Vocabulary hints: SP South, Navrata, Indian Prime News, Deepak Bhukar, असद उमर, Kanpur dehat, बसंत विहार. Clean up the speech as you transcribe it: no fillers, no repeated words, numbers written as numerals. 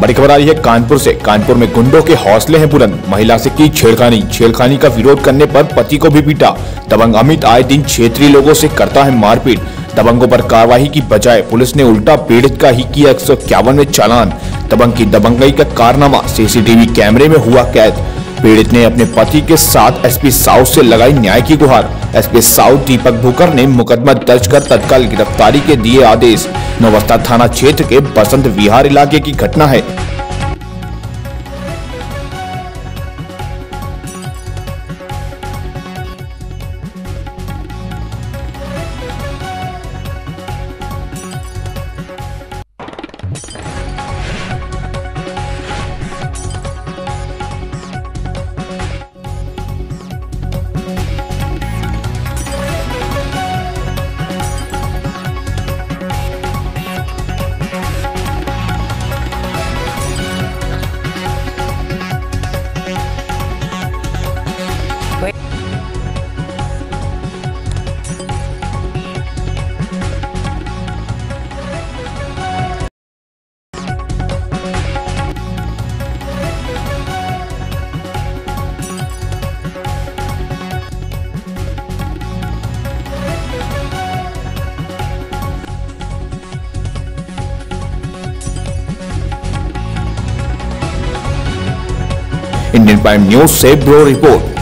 बड़ी खबर आ रही है कानपुर से। कानपुर में गुंडों के हौसले हैं बुलंद, महिला से की छेड़खानी का विरोध करने पर पति को भी पीटा। दबंग अमित आए दिन क्षेत्रीय लोगों से करता है मारपीट। दबंगों पर कार्रवाई की बजाय पुलिस ने उल्टा पीड़ित का ही किया 151 में चालान। दबंग की दबंगई का कारनामा सीसीटीवी कैमरे में हुआ कैद। पीड़ित ने अपने पति के साथ एसपी साउथ से लगाई न्याय की गुहार। एसपी साउथ दीपक भूकर ने मुकदमा दर्ज कर तत्काल गिरफ्तारी के दिए आदेश। नवरता थाना क्षेत्र के बसंत विहार इलाके की घटना है। इंडियन प्राइम न्यूज से ब्यूरो रिपोर्ट।